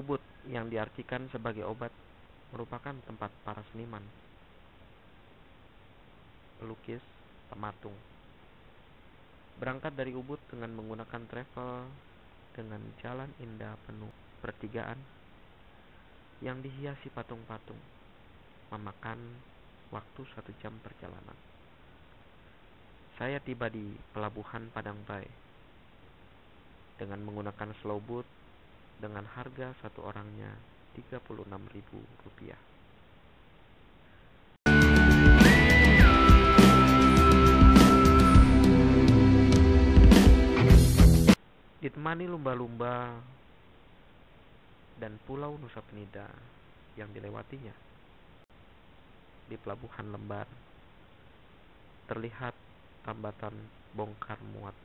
Ubud yang diartikan sebagai obat merupakan tempat para seniman, pelukis, pematung. Berangkat dari Ubud dengan menggunakan travel dengan jalan indah penuh pertigaan yang dihiasi patung-patung, memakan waktu 1 jam perjalanan. Saya tiba di pelabuhan Padangbai dengan menggunakan slow boat dengan harga satu orangnya Rp36.000. Ditemani lumba-lumba dan pulau Nusa Penida yang dilewatinya, di pelabuhan Lembar terlihat tambatan bongkar muat.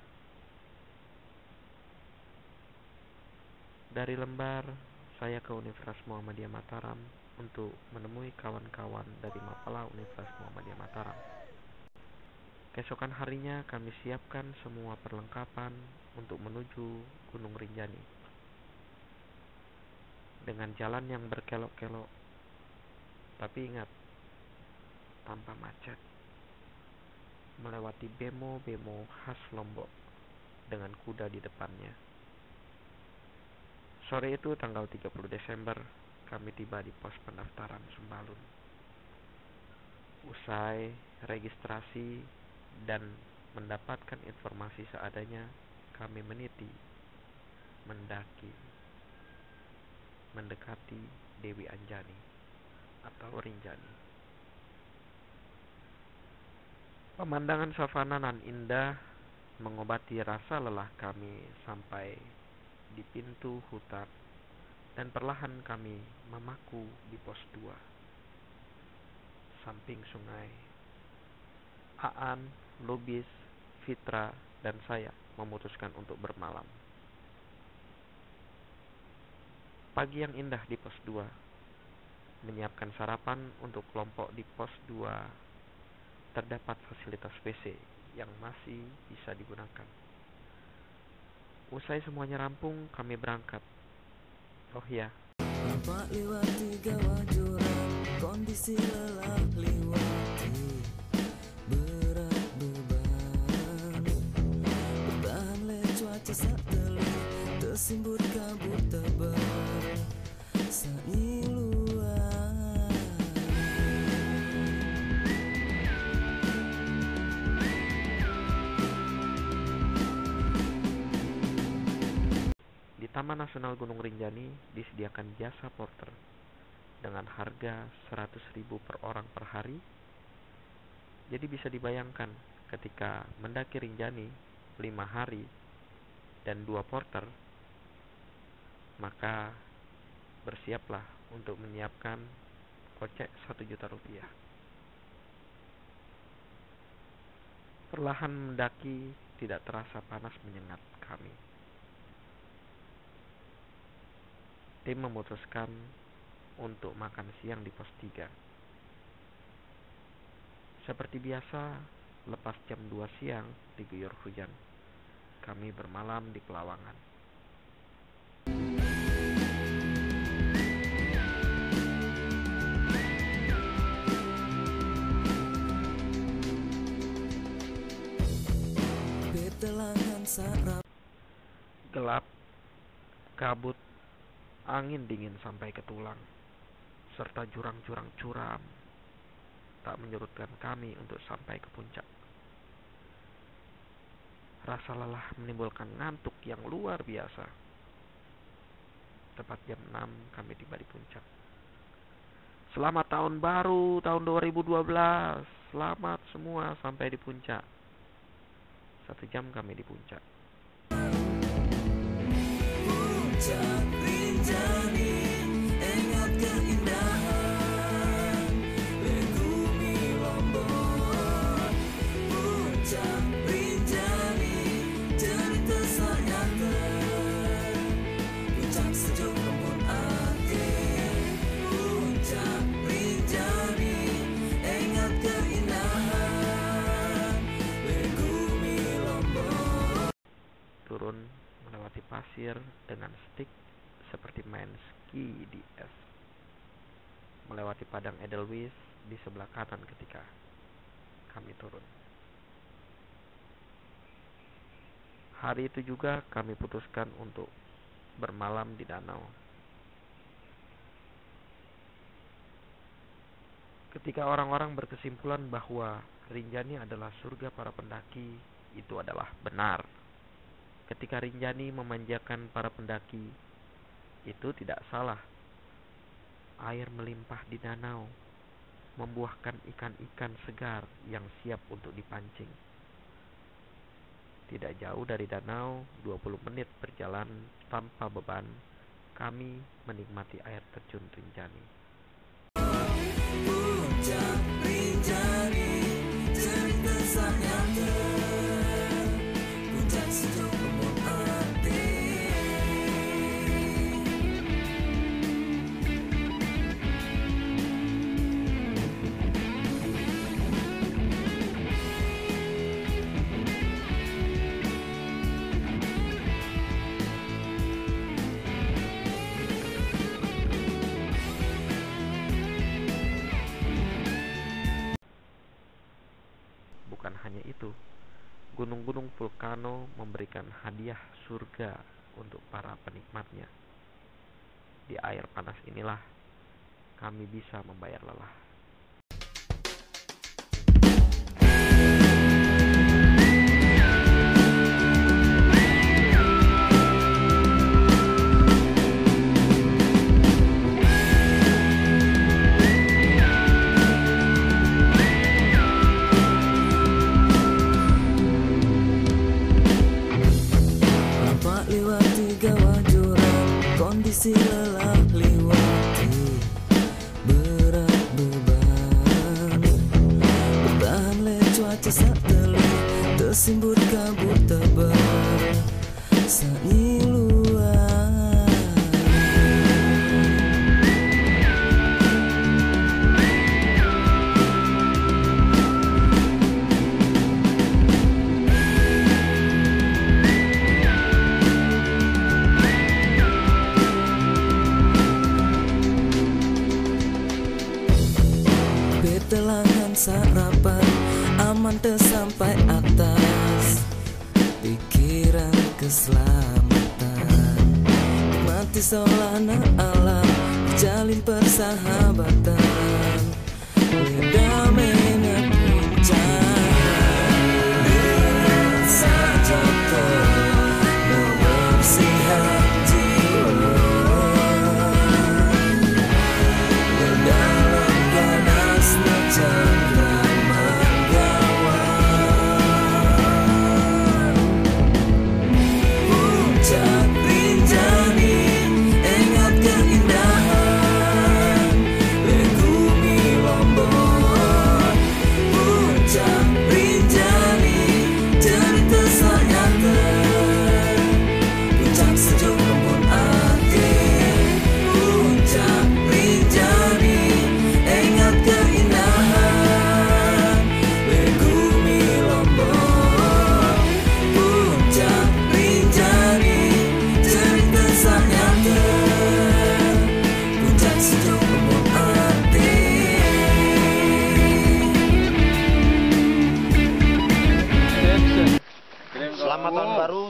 Dari Lembar saya ke Universitas Muhammadiyah Mataram untuk menemui kawan-kawan dari Mapela Universitas Muhammadiyah Mataram. Keesokan harinya kami siapkan semua perlengkapan untuk menuju Gunung Rinjani dengan jalan yang berkelok-kelok, tapi ingat, tanpa macet, melewati bemo-bemo khas Lombok dengan kuda di depannya. Sore itu tanggal 30 Desember, kami tiba di pos pendaftaran Sembalun. Usai registrasi dan mendapatkan informasi seadanya, kami meniti, mendaki, mendekati Dewi Anjani atau Rinjani. Pemandangan savana nan indah mengobati rasa lelah kami sampai di pintu hutan, dan perlahan kami memaku di pos 2. Samping sungai, Aan, Lubis, Fitra, dan saya memutuskan untuk bermalam. Pagi yang indah di pos 2, menyiapkan sarapan untuk kelompok di pos 2. Terdapat fasilitas WC yang masih bisa digunakan. Usai semuanya rampung, kami berangkat. Oh ya, bapak lewati gawah jurang, kondisi lelah lewati, berat beban, bertahan leh cuaca saat telah tersimbut kabut tebal. Di Taman Nasional Gunung Rinjani disediakan jasa porter dengan harga Rp100.000 per orang per hari. Jadi bisa dibayangkan ketika mendaki Rinjani 5 hari dan 2 porter, maka bersiaplah untuk menyiapkan kocek Rp1.000.000. Perlahan mendaki, tidak terasa panas menyengat kami. Tim memutuskan untuk makan siang di pos 3. Seperti biasa, lepas jam 2 siang diguyur hujan, kami bermalam di Pelawangan. Gelap, kabut, angin dingin sampai ke tulang, serta jurang-jurang curam tak menyurutkan kami untuk sampai ke puncak. Rasa lelah menimbulkan ngantuk yang luar biasa. Tepat jam 6 kami tiba di puncak. Selamat tahun baru, tahun 2012. Selamat semua sampai di puncak. 1 jam kami di puncak. Melewati pasir dengan stik seperti main ski kaki di es, melewati padang Edelweiss di sebelah kanan ketika kami turun. Hari itu juga kami putuskan untuk bermalam di danau. Ketika orang-orang berkesimpulan bahwa Rinjani adalah surga para pendaki, itu adalah benar. Ketika Rinjani memanjakan para pendaki, itu tidak salah. Air melimpah di danau, membuahkan ikan-ikan segar yang siap untuk dipancing. Tidak jauh dari danau, 20 menit berjalan tanpa beban, kami menikmati air terjun Rinjani. Puncak Rinjani, cerita sayang ter, puncak sejuk lembut hati. Gunung-gunung vulkano memberikan hadiah surga untuk para penikmatnya. Di air panas inilah kami bisa membayar lelah. Lelah lewati berat beban, bertahan leh cuaca saat telah tersimbut kabut tebal saat nyiluan. Telangan sarapan aman tersampai atas, pikiran keselamatan, mati solana alam, jalin persahabatan, lidah menat puncak, lihat saja terbersihkan.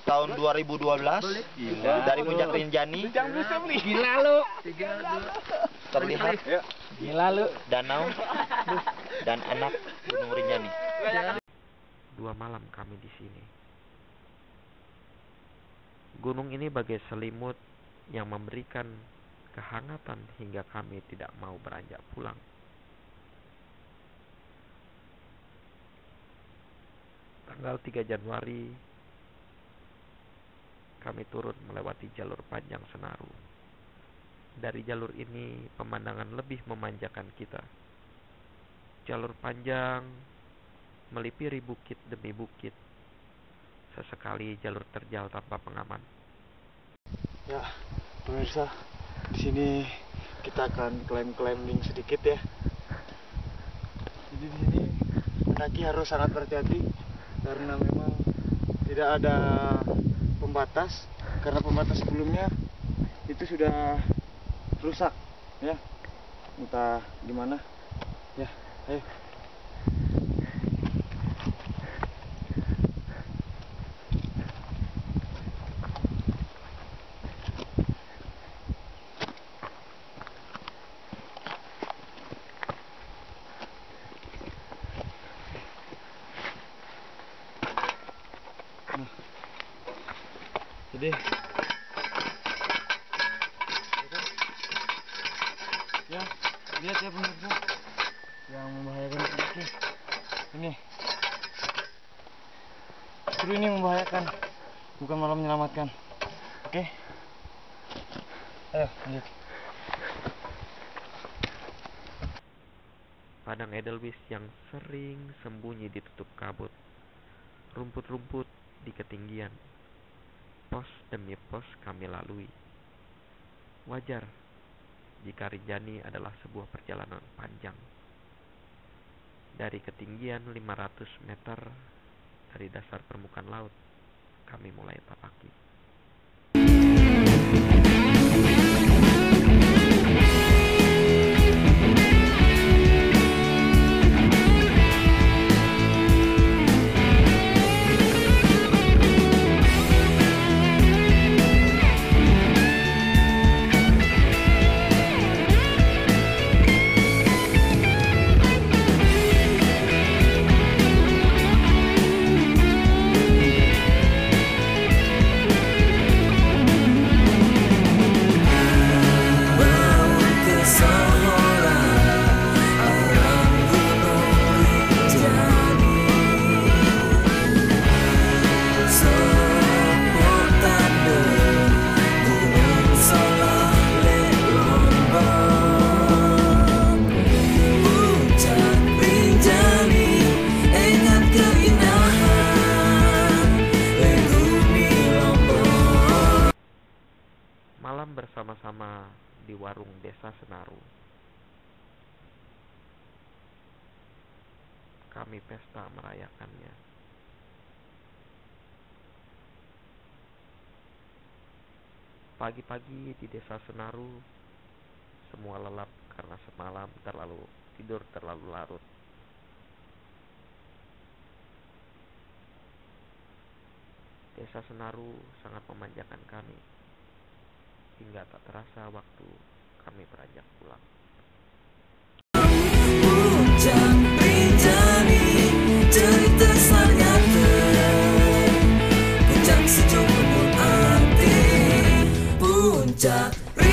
Tahun 2012 dari puncak Rinjani terlihat danau dan anak Gunung Rinjani. 2 malam kami di sini. Gunung ini bagai selimut yang memberikan kehangatan hingga kami tidak mau beranjak pulang. Tanggal 3 Januari kami turun melewati jalur panjang Senaru. Dari jalur ini pemandangan lebih memanjakan kita. Jalur panjang melipiri bukit demi bukit. Sesekali jalur terjal tanpa pengaman. Ya, pemirsa, di sini kita akan climbing sedikit ya. Jadi di sini pendaki harus sangat berhati-hati karena memang tidak ada pembatas, karena pembatas sebelumnya itu sudah rusak ya, entah gimana ya. Ayo jadi ya, lihat ya pemirsa yang membahayakan ini. Ini justru ini membahayakan, bukan malah menyelamatkan. Oke, ayo lanjut. Padang Edelweiss yang sering sembunyi ditutup kabut, rumput-rumput di ketinggian. Pos demi pos kami lalui. Wajar jika Rinjani adalah sebuah perjalanan panjang. Dari ketinggian 500 meter dari dasar permukaan laut, kami mulai tapaki. Bersama-sama di warung desa Senaru, kami pesta merayakannya. Pagi-pagi di desa Senaru semua lelap karena semalam terlalu larut. Desa Senaru sangat memanjakan kami, hingga tak terasa waktu kami beranjak pulang. Puncak Rinjani, cerita sangat